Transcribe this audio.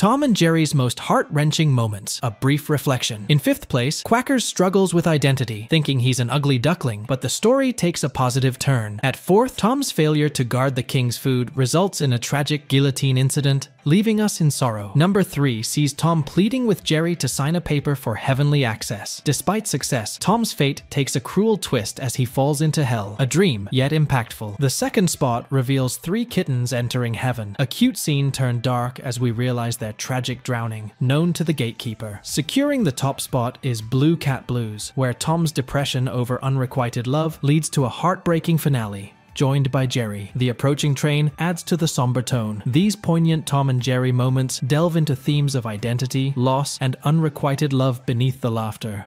Tom and Jerry's most heart-wrenching moments, a brief reflection. In fifth place, Quackers struggles with identity, thinking he's an ugly duckling, but the story takes a positive turn. At fourth, Tom's failure to guard the king's food results in a tragic guillotine incident, leaving us in sorrow. Number 3 sees Tom pleading with Jerry to sign a paper for heavenly access. Despite success, Tom's fate takes a cruel twist as he falls into hell, a dream yet impactful. The second spot reveals 3 kittens entering heaven, a cute scene turned dark as we realize their tragic drowning, known to the gatekeeper. Securing the top spot is Blue Cat Blues, where Tom's depression over unrequited love leads to a heartbreaking finale, joined by Jerry. The approaching train adds to the somber tone. These poignant Tom and Jerry moments delve into themes of identity, loss, and unrequited love beneath the laughter.